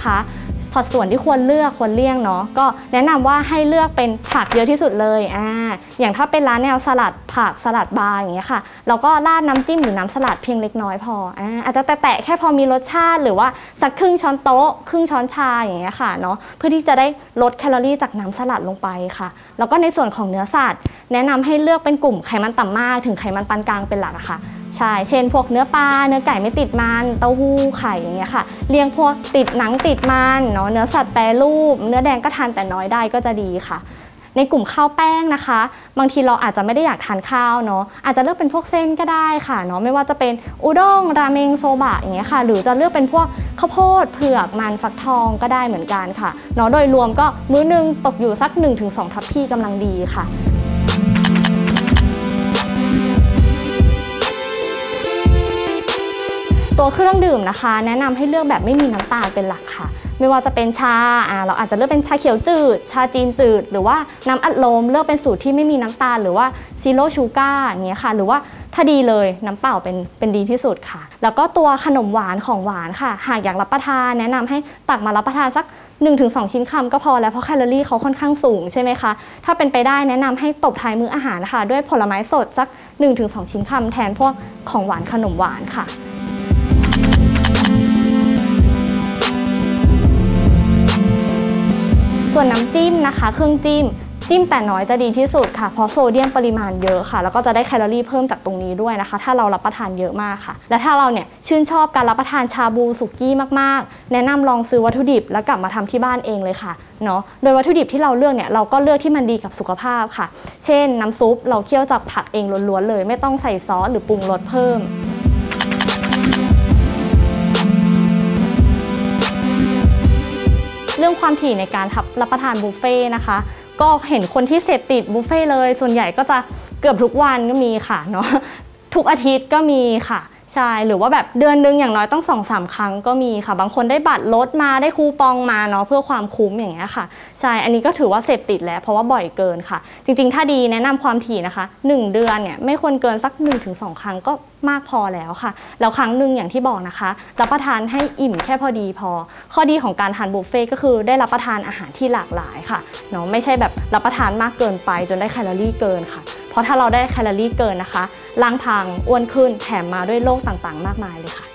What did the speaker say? นะคะสัดส่วนที่ควรเลือกควรเลี่ยงเนาะก็แนะนำว่าให้เลือกเป็นผักเยอะที่สุดเลยอย่างถ้าเป็นร้านแนวสลัดผักสลัดบาร์อย่างเงี้ยค่ะเราก็ราดน้ำจิ้มหรือน้ำสลัดเพียงเล็กน้อยพออาจจะแตะแค่พอมีรสชาติหรือว่าสักครึ่งช้อนโต๊ะครึ่งช้อนชาอย่างเงี้ยค่ะเนาะเพื่อที่จะได้ลดแคลอรี่จากน้ำสลัดลงไปค่ะแล้วก็ในส่วนของเนื้อสัตว์แนะนำให้เลือกเป็นกลุ่มไขมันต่ำมากถึงไขมันปานกลางเป็นหลักค่ะใช่เช่นพวกเนื้อปลาเนื้อไก่ไม่ติดมันเต้าหู้ไข่อย่างเงี้ยค่ะเลี่ยงพวกติดหนังติดมันเนาะเนื้อสัตว์แปรรูปเนื้อแดงก็ทานแต่น้อยได้ก็จะดีค่ะในกลุ่มข้าวแป้งนะคะบางทีเราอาจจะไม่ได้อยากทานข้าวเนาะอาจจะเลือกเป็นพวกเส้นก็ได้ค่ะเนาะไม่ว่าจะเป็นอุด้งราเมงโซบะอย่างเงี้ยค่ะหรือจะเลือกเป็นพวกข้าวโพดเผือกมันฟักทองก็ได้เหมือนกันค่ะเนาะโดยรวมก็มื้อนึงตกอยู่สัก 1-2 ทัพพีกำลังดีค่ะตัวเครื่องดื่มนะคะแนะนำให้เลือกแบบไม่มีน้ำตาลเป็นหลักค่ะไม่ว่าจะเป็นชาเราอาจจะเลือกเป็นชาเขียวจืดชาจีนจืดหรือว่าน้ำอัดลมเลือกเป็นสูตรที่ไม่มีน้ำตาลหรือว่าซีโร่ชูการ์อย่างเงี้ยค่ะหรือว่าถ้าดีเลยน้ำเปล่าเป็นดีที่สุดค่ะแล้วก็ตัวขนมหวานของหวานค่ะหากอยากรับประทานแนะนำให้ตักมารับประทานสัก 1-2 ชิ้นคำก็พอแล้วเพราะแคลอรี่เขาค่อนข้างสูงใช่ไหมคะถ้าเป็นไปได้แนะนำให้ตบท้ายมื้ออาหารค่ะด้วยผลไม้สดสัก 1-2 ชิ้นคำแทนพวกของหวานขนมหวานค่ะส่วนน้ำจิ้มนะคะเครื่องจิ้มแต่น้อยจะดีที่สุดค่ะเพราะโซเดียมปริมาณเยอะค่ะแล้วก็จะได้แคลอรี่เพิ่มจากตรงนี้ด้วยนะคะถ้าเรารับประทานเยอะมากค่ะและถ้าเราเนี่ยชื่นชอบการรับประทานชาบูสุกี้มากๆแนะนำลองซื้อวัตถุดิบแล้วกลับมาทำที่บ้านเองเลยค่ะเนาะโดยวัตถุดิบที่เราเลือกเนี่ยเราก็เลือกที่มันดีกับสุขภาพค่ะเช่นน้ำซุปเราเคี่ยวจากผักเองล้วนๆเลยไม่ต้องใส่ซอสหรือปรุงรสเพิ่มเรื่องความถี่ในการรับประทานบุฟเฟ่นะคะก็เห็นคนที่เสพติดบุฟเฟ่เลยส่วนใหญ่ก็จะเกือบทุกวันก็มีค่ะเนาะทุกอาทิตย์ก็มีค่ะใช่หรือว่าแบบเดือนนึงอย่างน้อยต้อง 2-3 ครั้งก็มีค่ะบางคนได้บัตรลดมาได้คูปองมาเนาะเพื่อความคุ้มอย่างเงี้ยค่ะใช่อันนี้ก็ถือว่าเสพติดแล้วเพราะว่าบ่อยเกินค่ะจริงๆถ้าดีแนะนำความถี่นะคะ1เดือนเนี่ยไม่ควรเกินสัก 1-2 ครั้งก็มากพอแล้วค่ะแล้วครั้งหนึ่งอย่างที่บอกนะคะรับประทานให้อิ่มแค่พอดีพอข้อดีของการทานบุฟเฟ่ก็คือได้รับประทานอาหารที่หลากหลายค่ะเนาะไม่ใช่แบบรับประทานมากเกินไปจนได้แคลอรี่เกินค่ะเพราะถ้าเราได้แคลอรี่เกินนะคะร่างพังอ้วนขึ้นแถมมาด้วยโรคต่างๆมากมายเลยค่ะ